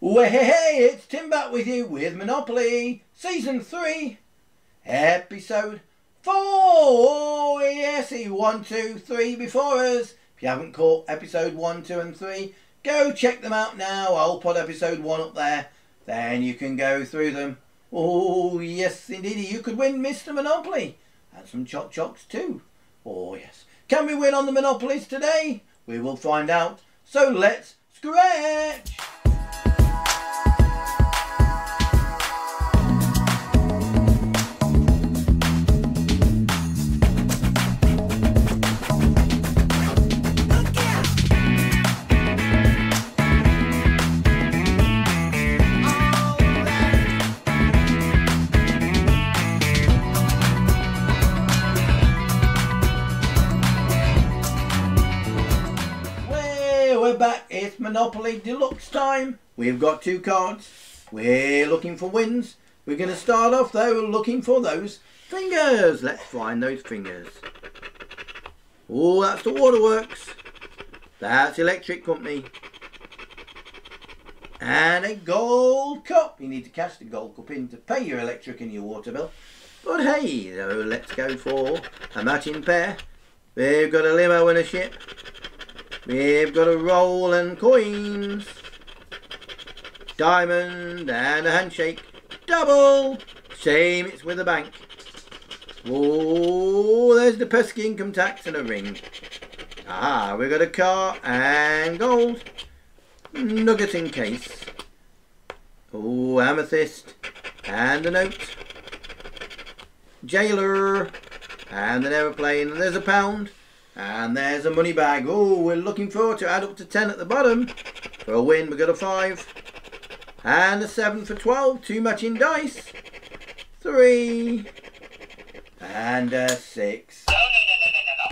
Well, hey, it's Tim back with you with Monopoly Season 3 Episode 4. Yes, see 1, 2, 3 before us. If you haven't caught Episode 1, 2 and 3, go check them out now. I'll put Episode 1 up there. Then you can go through them. Oh, yes, indeed, you could win Mr. Monopoly. And some Choc-Chocs too. Oh, yes. Can we win on the Monopolies today? We will find out. So let's scratch! Back, it's Monopoly Deluxe time. We've got two cards. We're looking for wins. We're going to start off though looking for those fingers. Let's find those fingers. Oh, that's the waterworks. That's electric company. And a gold cup. You need to cash the gold cup in to pay your electric and your water bill. But hey, so let's go for a matching pair. We've got a limo and a ship. We've got a roll and coins, diamond and a handshake, double, same it's with a bank. Oh, there's the pesky income tax and a ring. Ah, we've got a car and gold, nugget in case. Oh, amethyst and a note, jailer and an aeroplane, and there's a pound. And there's a money bag. Oh, we're looking forward to add up to 10 at the bottom. For a win, we've got a 5. And a 7 for 12. 2 matching dice. 3. And a 6.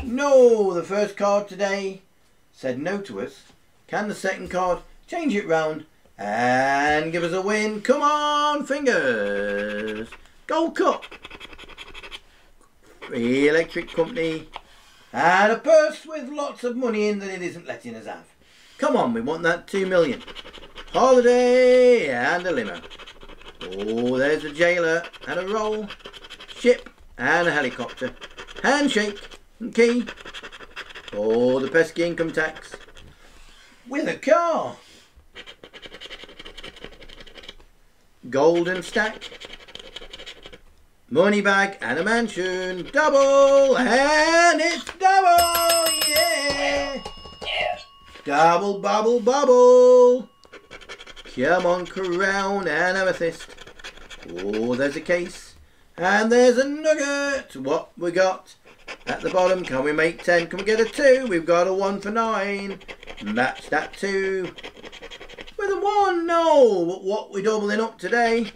No, the first card today said no to us. Can the second card change it round and give us a win? Come on, fingers. Gold cup. Electric company. And a purse with lots of money in that it isn't letting us have. Come on, we want that 2 million. Holiday and a limo. Oh, there's a jailer and a roll. Ship and a helicopter. Handshake and key. Oh, the pesky income tax. With a car. Golden stack. Money bag and a mansion, double, and it's double, yeah! Yeah. Double, bubble, bubble. Come on, crown and amethyst. Oh, there's a case, and there's a nugget. What we got at the bottom? Can we make 10? Can we get a 2? We've got a 1 for 9. Match that 2 with a 1. No, but what we're doubling up today?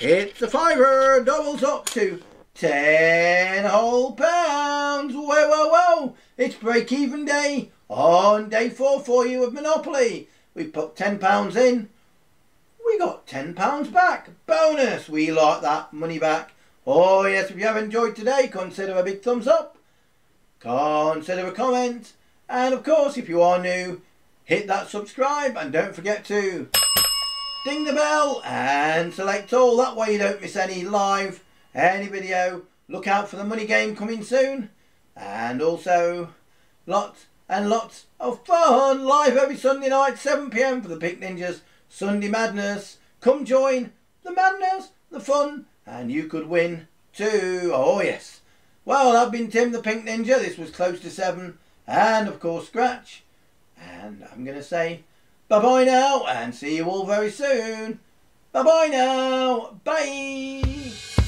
It's a 5er, doubles up to 10 whole pounds. Whoa, whoa, whoa. It's break-even day on day 4 for you of Monopoly. We put £10 in. We got £10 back. Bonus. We like that money back. Oh, yes, if you have enjoyed today, consider a big thumbs up. Consider a comment. And, of course, if you are new, hit that subscribe and don't forget to ding the bell and select all. That way you don't miss any live, any video. Look out for the money game coming soon. And also lots and lots of fun live every Sunday night, 7 p.m. for the Pink Ninjas Sunday Madness. Come join the madness, the fun, and you could win too. Oh yes. Well, I've been Tim the Pink Ninja. This was close to 7. And of course Scratch. And I'm going to say bye-bye now, and see you all very soon. Bye-bye now. Bye.